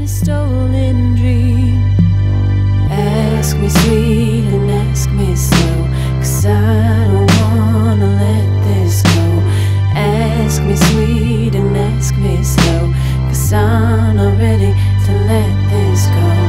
in a stolen dream. Ask me sweet and ask me slow, 'cause I don't wanna let this go. Ask me sweet and ask me slow, 'cause I'm not ready to let this go.